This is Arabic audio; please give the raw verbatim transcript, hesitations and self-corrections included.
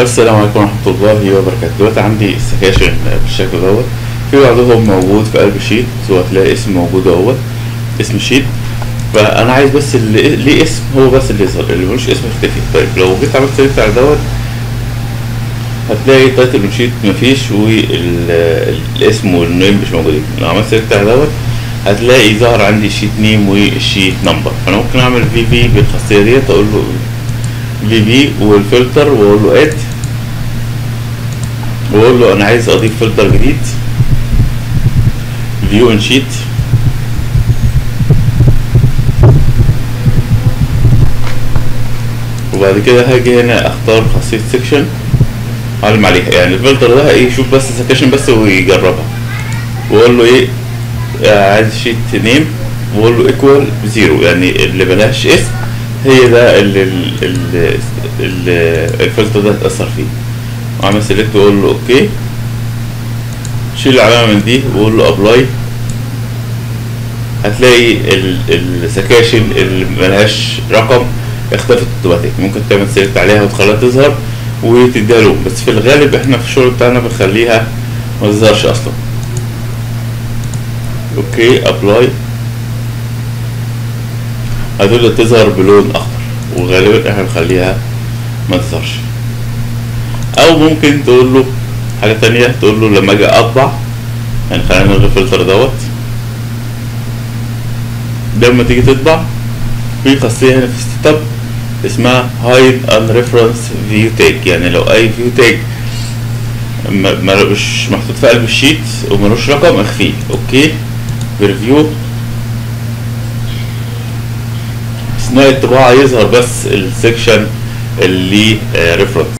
السلام عليكم ورحمة الله وبركاته. دلوقتي عندي السكاشن بالشكل دوت، في بعضهم موجود في قلب الشيت، هتلاقي اسم موجود اهوت اسم الشيت، فأنا عايز بس اللي ليه اسم هو بس اللي يظهر، اللي ملوش اسم يختفي. طيب لو جيت عملت سيلكت على دوت هتلاقي تايتل الشيت مفيش والاسم والنيم مش موجودين. لو عملت سيلكت على دوت هتلاقي ظهر عندي شيت نيم والشيت نمبر، فأنا ممكن أعمل في في بالخاصية ديت، أقول له في في والفلتر واقول له اد، واقول له انا عايز اضيف فلتر جديد فيو ان شيت، وبعد كده هاجي هنا اختار خاصيه سكشن اعلم عليها، يعني الفلتر ده ايه يشوف بس سكشن بس ويجربها، واقول له ايه عايز شيت نيم، واقول له ايكوال زيرو، يعني اللي بلاش اسم هي ده اللي الفلتر ده هتأثر فيه. وعمل سيلكت واقول له اوكي، شيل العلامة من دي واقول له ابلاي، هتلاقي السكاشن اللي ملهاش رقم اختفت اوتوماتيك، ممكن تعمل سيلكت عليها وتخليها تظهر وتديها لون، بس في الغالب احنا في الشغل بتاعنا بنخليها متظهرش اصلا. اوكي ابلاي، هتبدأ تظهر بلون اخضر، وغالبا احنا بنخليها ما تظهرش. او ممكن تقول له حاجه تانية، تقول له لما اجي اطبع، يعني خلينا نلغي الفلتر دوت، لما تيجي تطبع في خاصيه هنا في الست اب اسمها هايد ان ريفرنس فيو تاج، يعني لو اي فيو تاج مش محطوط في قلب الشيت وملوش رقم اخفيه. اوكي بريفيو، اثناء الطباعة يظهر بس السكشن اللي ريفرنس.